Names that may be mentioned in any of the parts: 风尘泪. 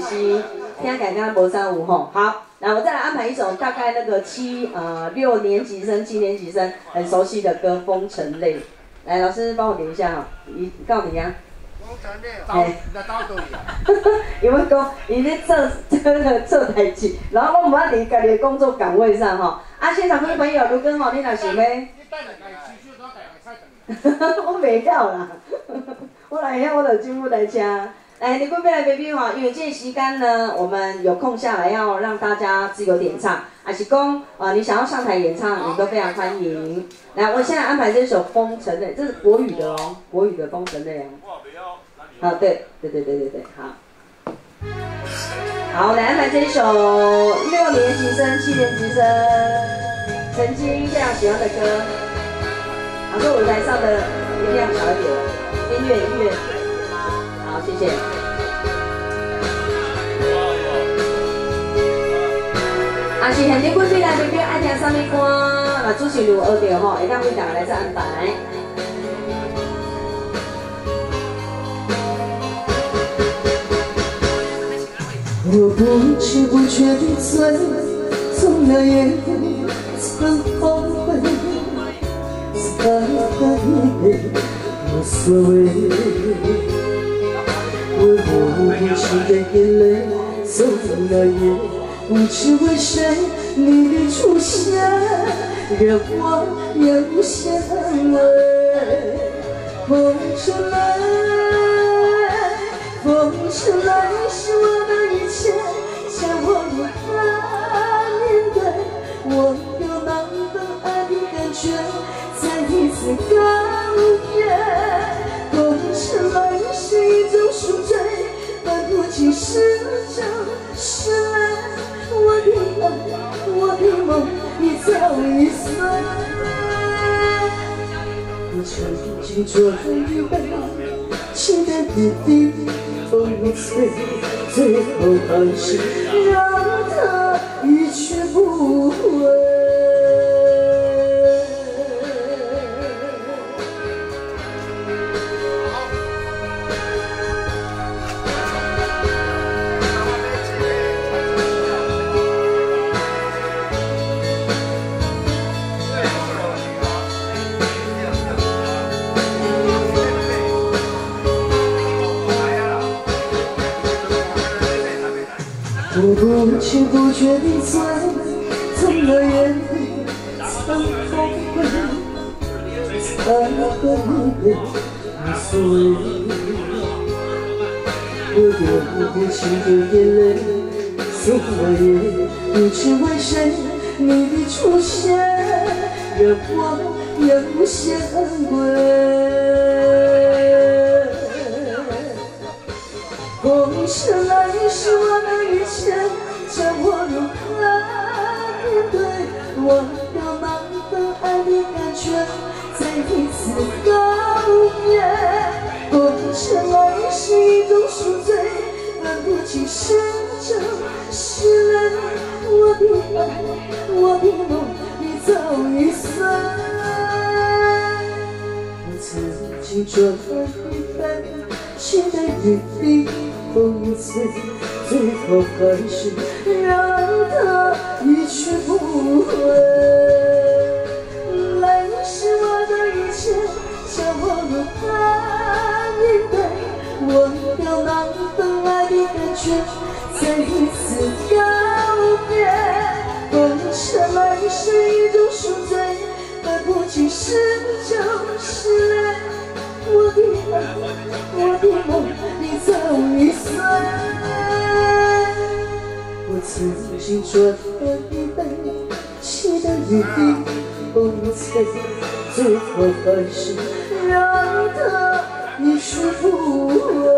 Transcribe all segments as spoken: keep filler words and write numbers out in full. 其实听起来刚刚没啥舞吼。好，那我再来安排一首大概那个七呃六年级生、七年级生很熟悉的歌《风尘泪》。来，老师帮我点一下哈，你告你啊。风尘泪，哎，那到底啊？有没有讲？你在做这个做代志，然后我们要在家里的工作岗位上哈。啊，现场各位朋友，如果吼你若想要，我袂到啦，我来遐我就进不来车。 来，你各位来 baby 哈，因为这时间呢，我们有空下来要让大家自由点唱，还是讲呃你想要上台演唱，你都非常欢迎。来，我现在安排这首《风尘泪》，这是国语的哦，国语的《风尘泪》哦。啊，对对对对对对，好。好，来安排这首六年级生、七年级生曾经非常喜欢的歌，老师舞台上的音量小一点，音乐音乐。 好，谢谢。啊，是现在过去来朋友爱听什么歌，那主持人有学到吼，会当为大家来做安排。我不知不觉地醉，醉了眼泪，曾后悔，曾后悔，无所谓。 我无情的眼泪，走了夜，不知为谁你的出现，让我也无限泪。风尘泪，风尘泪是我的一切，叫我不怕面对。我有盲目爱的感觉，再一次告别。 风尘泪是一种赎罪，分不清是真是泪。我的爱，我的梦，一早已碎。我曾经做了一杯，期待你的风吹，最后还是让它一去不回。 我不知不觉地醉，醉了眼泪，曾后悔，曾后悔，无所谓。我流不尽的眼泪，走了夜，不知为谁你的出现，让我也无限安慰。风尘泪是我的。 叫我如何面对？我有盲目爱的感觉，再一次告别。风尘泪是一种赎罪，分不清是真是泪。我的爱，我的梦，你早已碎。我曾经做了一杯，期待你的风吹。 最后还是让它一去不回。泪是我的一切，叫我如何面对？我有盲目爱的感觉，再一次告别。风尘泪是一种赎罪，分不清是真是泪。我的爱，我的梦，你早已碎。 我曾经做了一杯，期待你的风吹，最后还是让它一去不回。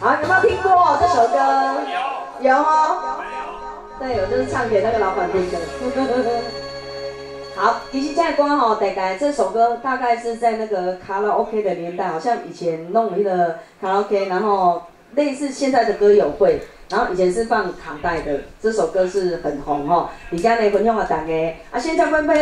好，有没有听过这首歌？有，有哦。对，我就是唱给那个老板听的。好，其实在讲吼，大概这首歌大概是在那个卡拉 OK 的年代，好像以前弄一个卡拉 OK， 然后类似现在的歌友会，然后以前是放卡带的，这首歌是很红吼，而且呢，分享给大家。啊，现在分配。